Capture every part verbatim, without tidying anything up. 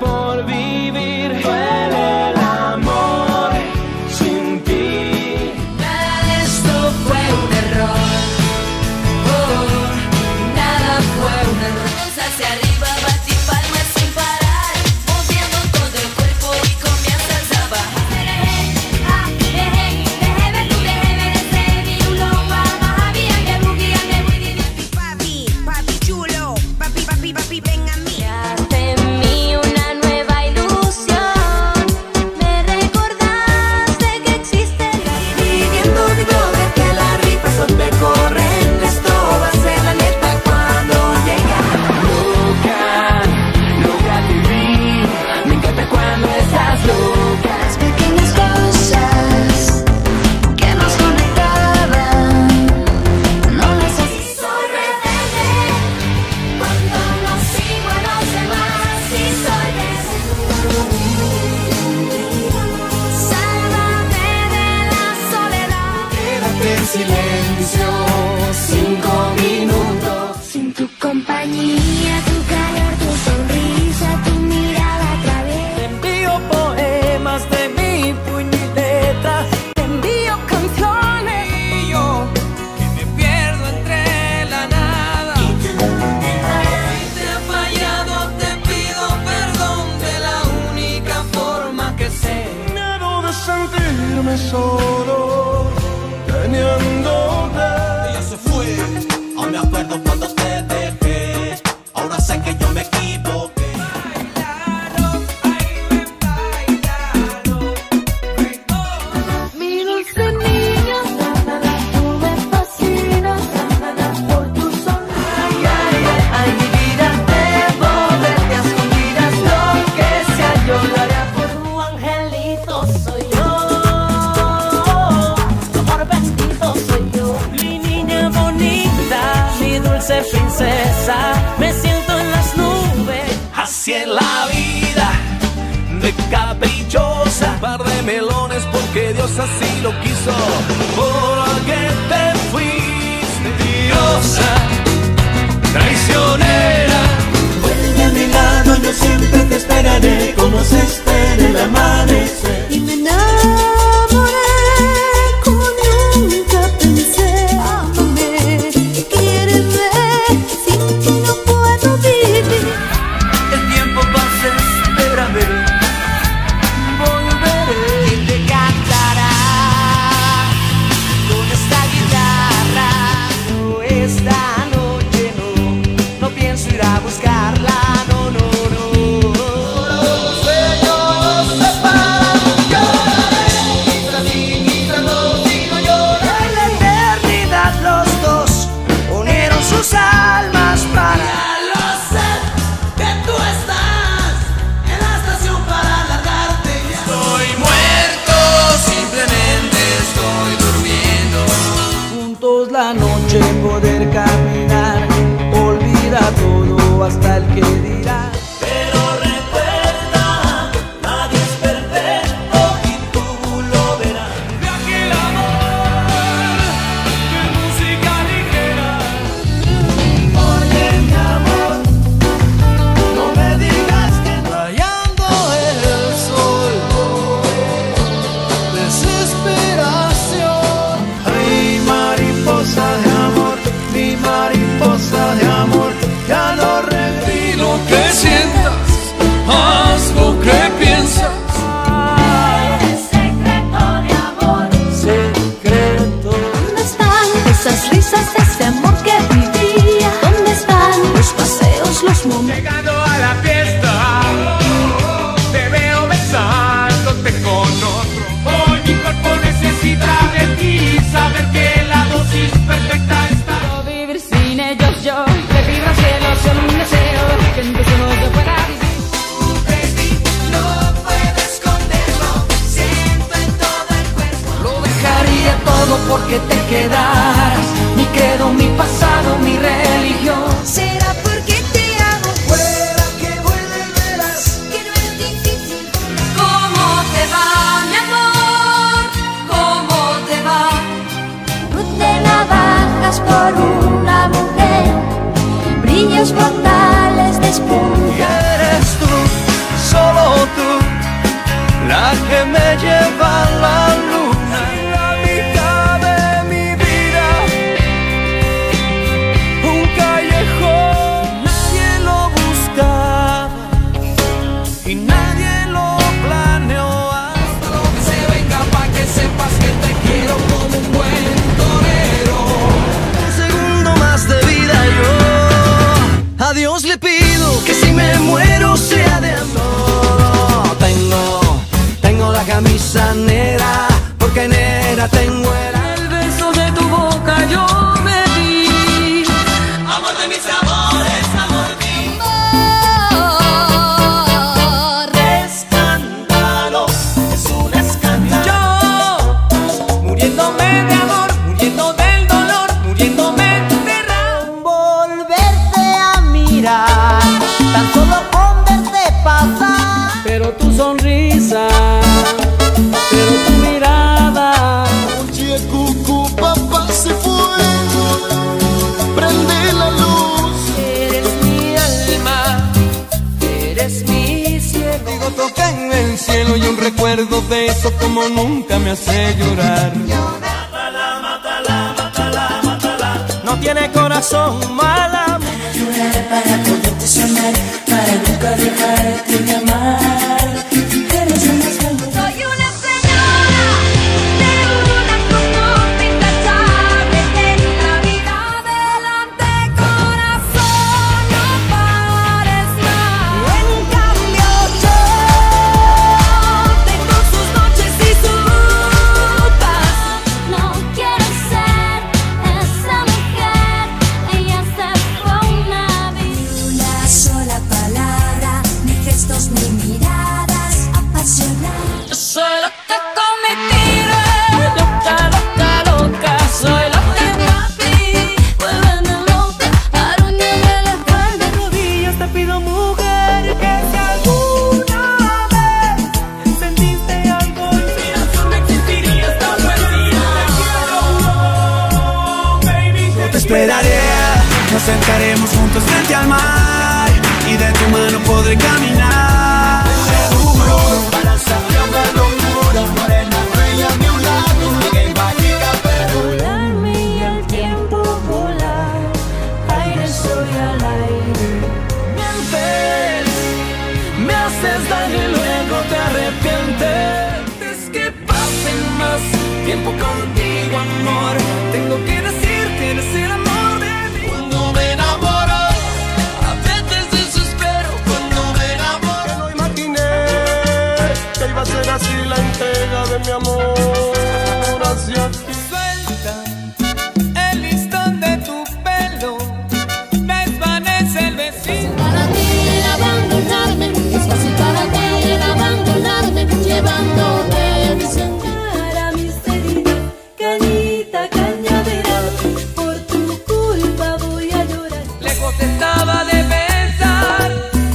Por vivir duele el amor sin ti. Nada de esto fue un error, oh, nada fue un error. Hacia arriba, bati palmas sin parar, moviendo todo el cuerpo y comienzas a bajar. Papi, papi chulo, papi, papi, papi, ven a mí. Silencio, cinco minutos sin tu compañía, tu calor, tu sonrisa, tu mirada a través. Te envío poemas de mi puño y letra, te envío canciones y yo que me pierdo entre la nada. Y tú, si te he fallado, te pido perdón de la única forma que sé. Quiero de sentirme solo. Ella se fue, aún me acuerdo cuando te dejé. Ahora sé que yo me equivoqué. Bailalo, baile, bailalo, bailalo. Mi dulce niña, sábana, tú me fascinas, sábana, por tu sonrisa. Ay, ay, ay, ay, mi vida, debo verte a escondidas. Lo que sea, yo lo haré por tu angelito, soy yo. Princesa, me siento en las nubes. Así es la vida de caprichosa. Un par de melones porque Dios así lo quiso. Porque te fuiste, diosa, traicionera. Vuelve a mi lado, yo siempre te esperaré. Como se espera el amanecer. Y me poder caminar, olvida todo hasta el que dirá. Pero recuerda, nadie es perfecto y tú lo verás. De aquel amor, de música ligera. Oye mi amor, no me digas que rayando el sol, desesperación. Ay, mariposa de amor, mariposa de amor, ya no repito. sus frontales de espuma. Y eres tú, solo tú, la que me lleva a la luna, la mitad de mi vida, un callejón. Nadie lo buscaba y nadie lo planeó. Hasta donde se venga pa' que sepas que te quiero como un buen torero. Un segundo más de vida yo a Dios le pido, que si me muero sea de amor. Tengo la camisa negra, porque negra tengo el beso de tu boca yo bebí. Amor de mis amores, amor mío. Amor. Escándalo, es un escándalo. Yo, muriéndome de amor, muriendo del dolor, muriéndome de rabia. Volverte a mirar, tan solo con verte pasar. Pero tu sonrisa, pero tu mirada. Oye, cucú, papá se fue, prende la luz. Eres mi alma, eres mi cielo. Digo, toca en el cielo y un recuerdo de eso como nunca me hace llorar. Mátala, mátala, mátala, mátala. No tiene corazón, mala. Para llorar, para poderte soñar, para nunca dejarte de amar. Nos sentaremos juntos frente al mar y de tu mano podré caminar. Seguro, para salir a una locura, morena bella de un lado, una empática volarme y el tiempo volar, aire soy al aire. Mientes, me haces daño y luego te arrepientes. Es que pasen más tiempo contigo, amor. Tengo que decirte, decir amor. Ser así la entrega de mi amor hacia ti. Suelta el listón de tu pelo, desvanece el vecino. Para ti el abandonarme, es fácil para ti el abandonarme, llevándote mi sentir a mis heridas, cañita, cañaveral, por tu culpa voy a llorar. Le contestaba de pensar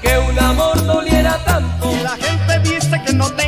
que un amor doliera tanto. Que la gente viste que no te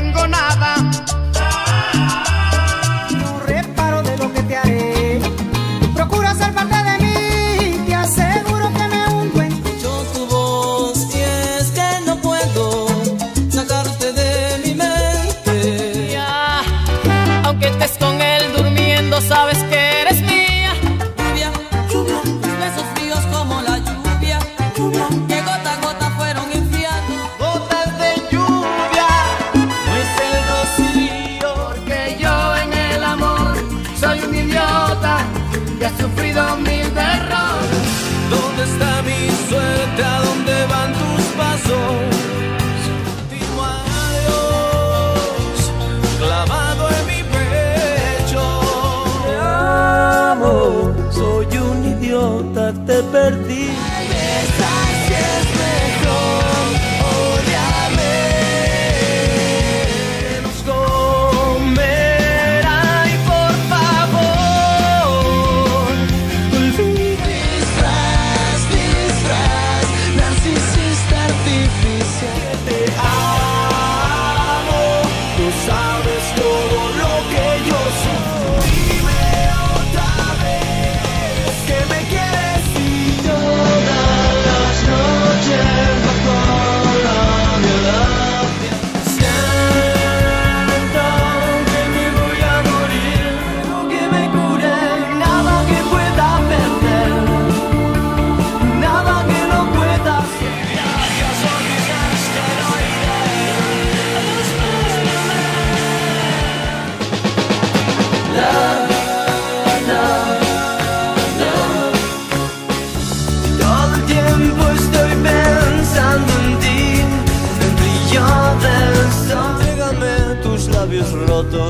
te perdí. Besas que es mejor, odiame. Que nos comerá y por favor disfraz, disfraz, narcisista artificial. Te amo, tú sabes todo lo que yo soy. Dime otra vez que me quieres. No, no, no. todo.